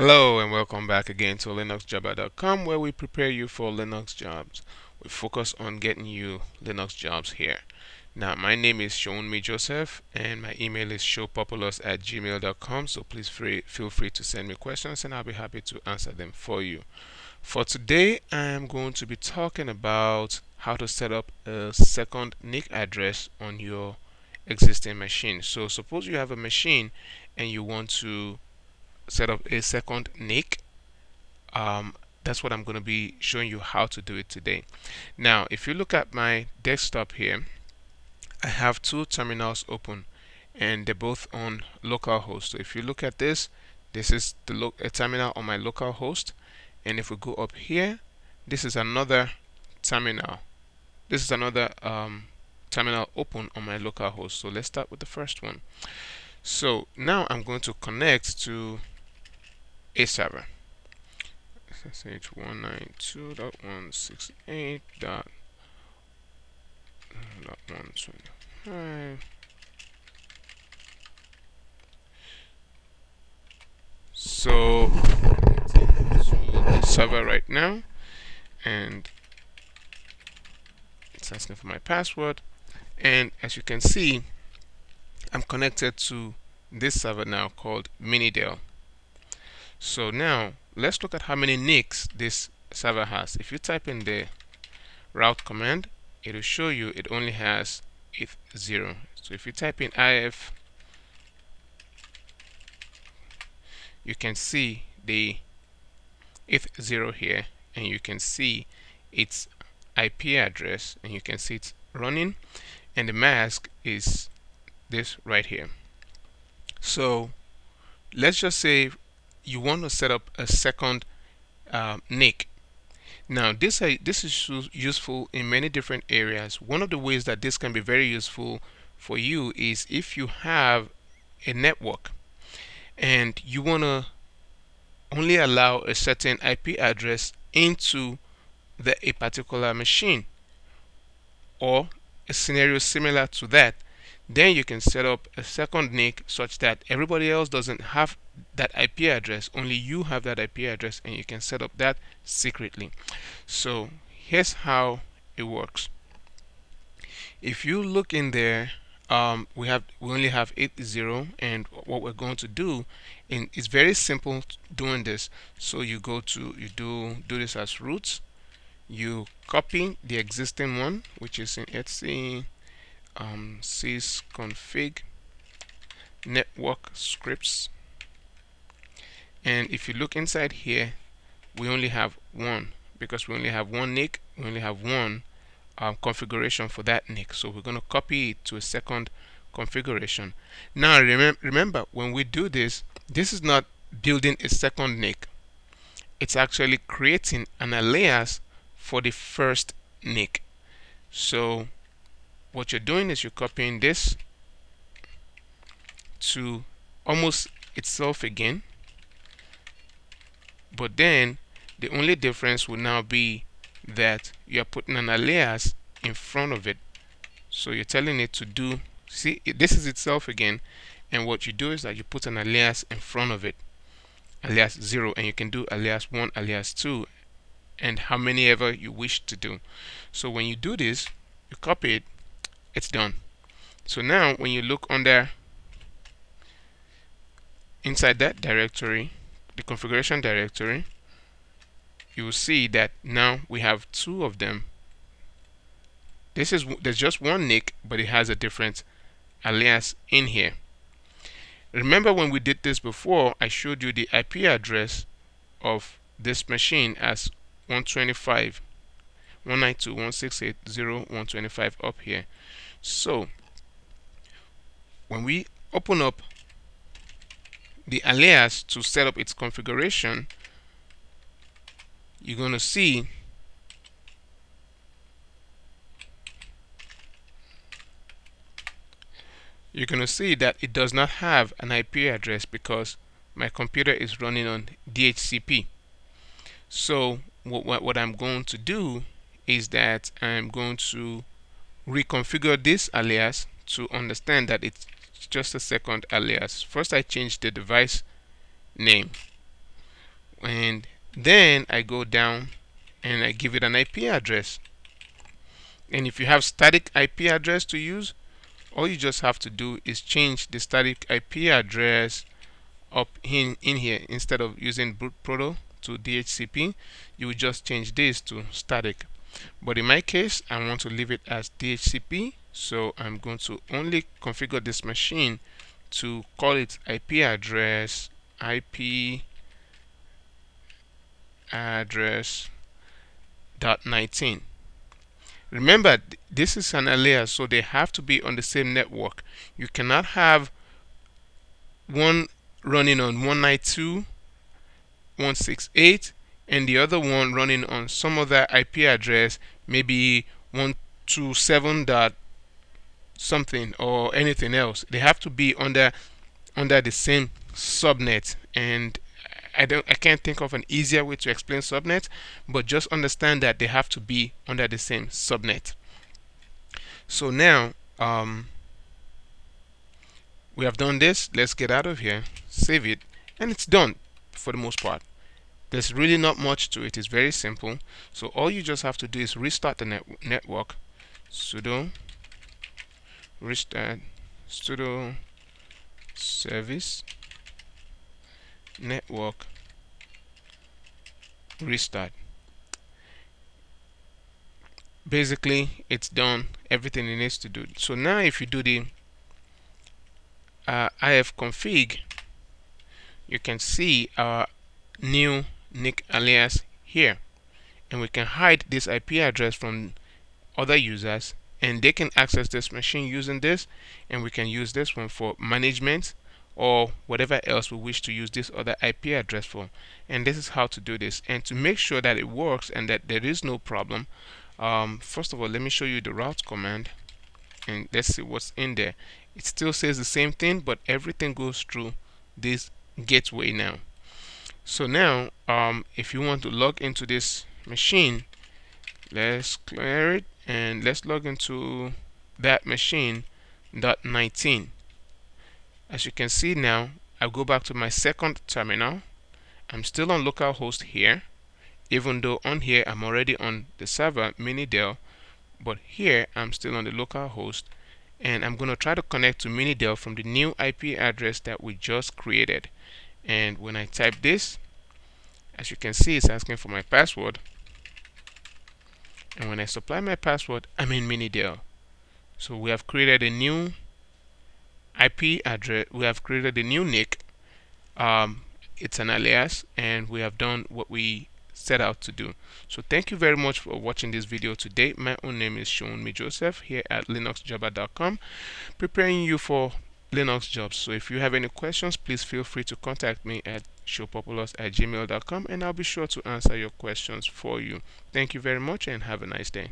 Hello and welcome back again to linuxjobber.com, where we prepare you for Linux jobs. We focus on getting you Linux jobs here. Now, my name is Sean Me Joseph and my email is showpopulous@gmail.com, so please feel free to send me questions and I'll be happy to answer them for you. For today, I am going to be talking about how to set up a second NIC address on your existing machine. So suppose you have a machine and you want to set up a second NIC. That's what I'm going to be showing you how to do it today. Now, if you look at my desktop here, I have two terminals open and they're both on localhost. So if you look at this, this is a terminal on my localhost, and if we go up here, this is another terminal. This is another terminal open on my localhost. So let's start with the first one. So now I'm going to connect to a server, sh192.168.125. So the server right now, and it's asking for my password, and as you can see, I'm connected to this server now called Minidel. So now let's look at how many NICs this server has. If you type in the route command, it will show you it only has 0. So if you type in if, you can see the 0 here, and you can see its IP address, and you can see it's running, and the mask is this right here. So let's just say you want to set up a second NIC. Now this is useful in many different areas. One of the ways that this can be very useful for you is if you have a network and you want to only allow a certain IP address into a particular machine, or a scenario similar to that, then you can set up a second NIC such that everybody else doesn't have that IP address, only you have that IP address, and you can set up that secretly. So here's how it works. If you look in there, we only have 80, and what we're going to do, and it's very simple doing this. So you go to, you do this as root, you copy the existing one, which is in etc. sysconfig network scripts, and if you look inside here, we only have one, because we only have one NIC, we only have one configuration for that NIC, so we're going to copy it to a second configuration. Now remember, when we do this, this is not building a second NIC, it's actually creating an alias for the first NIC. So what you're doing is you're copying this to almost itself again, but then the only difference will now be that you're putting an alias in front of it. So you're telling it to do, see, this is itself again, and what you do is that you put an alias in front of it, alias 0, and you can do alias 1, alias 2, and how many ever you wish to do. So when you do this, you copy it, it's done. So now when you look under inside that directory, the configuration directory, you will see that now we have two of them. There's just one NIC, but it has a different alias in here. Remember when we did this before, I showed you the IP address of this machine as 125. 192.168.0.125 up here. So when we open up the alias to set up its configuration, you're going to see that it does not have an IP address because my computer is running on DHCP. So what I'm going to do is that I'm going to reconfigure this alias to understand that it's just a second alias. First I change the device name, and then I go down and I give it an IP address. And if you have static IP address to use, all you just have to do is change the static IP address up in here. Instead of using boot proto to DHCP, you would just change this to static. But in my case, I want to leave it as DHCP, so I'm going to only configure this machine to call its IP address, IP address.19. Remember, this is an layer, so they have to be on the same network. You cannot have one running on 192.168 and the other one running on some other IP address, maybe 127.something or anything else. They have to be under the same subnet. And I can't think of an easier way to explain subnet, but just understand that they have to be under the same subnet. So now we have done this. Let's get out of here, save it, and it's done for the most part. There's really not much to it. It's very simple. So all you just have to do is restart the network. Sudo restart sudo service network restart. Basically, it's done everything it needs to do. So now if you do the ifconfig, you can see our new NIC alias here, and we can hide this IP address from other users, and they can access this machine using this, and we can use this one for management or whatever else we wish to use this other IP address for. And this is how to do this. And to make sure that it works and that there is no problem, first of all, let me show you the route command and let's see what's in there. It still says the same thing, but everything goes through this gateway now. So now if you want to log into this machine, let's clear it and let's log into that machine .19. As you can see now, I go back to my second terminal. I'm still on localhost here, even though on here I'm already on the server Minidel, but here I'm still on the localhost, and I'm going to try to connect to Minidel from the new IP address that we just created. And when I type this, as you can see, it's asking for my password, and when I supply my password, I'm in Minidel. So we have created a new IP address, we have created a new NIC, it's an alias, and we have done what we set out to do. So thank you very much for watching this video today. My own name is Sean Me Joseph here at linuxjobber.com, preparing you for Linux jobs. So if you have any questions, please feel free to contact me at showpopulous@gmail.com, and I'll be sure to answer your questions for you. Thank you very much and have a nice day.